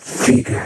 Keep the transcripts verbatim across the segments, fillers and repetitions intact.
figure.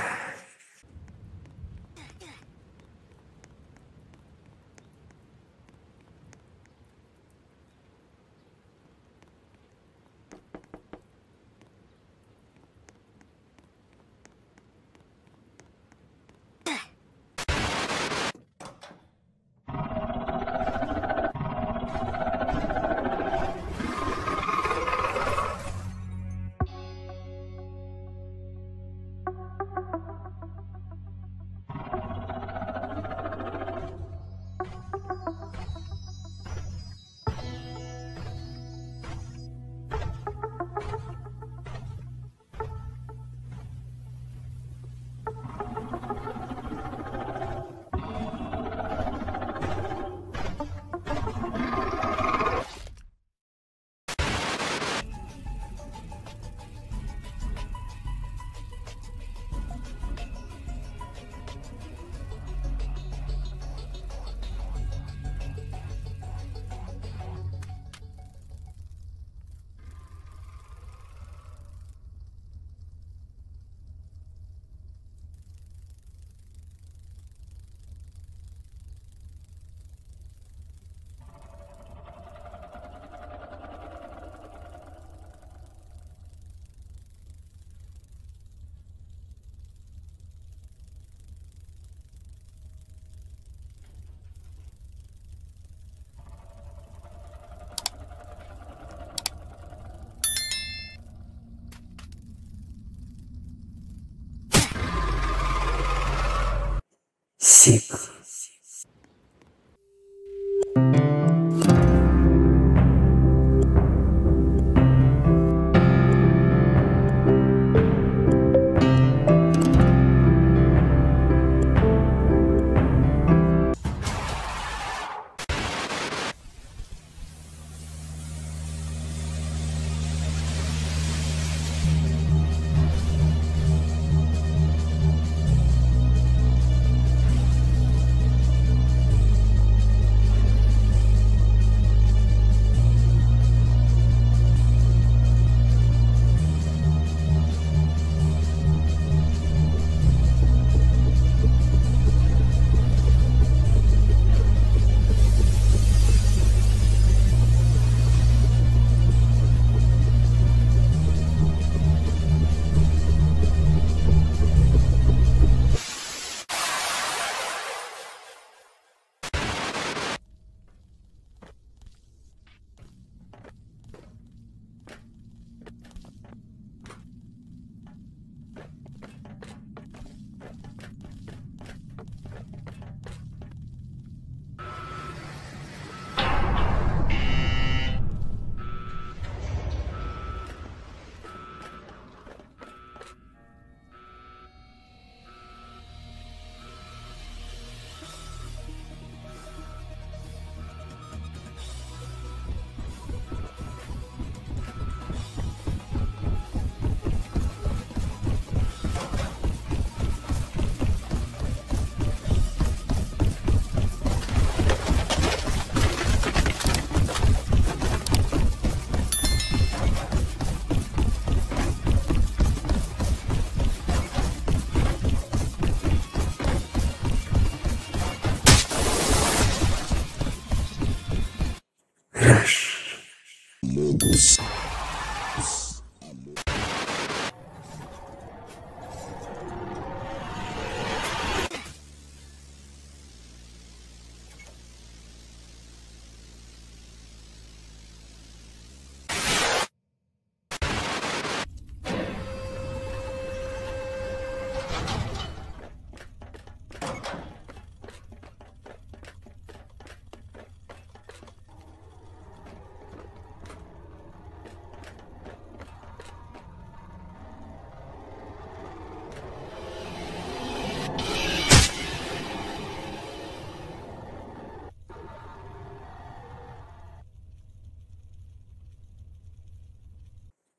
Six.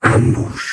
Ambush.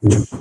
Thank you.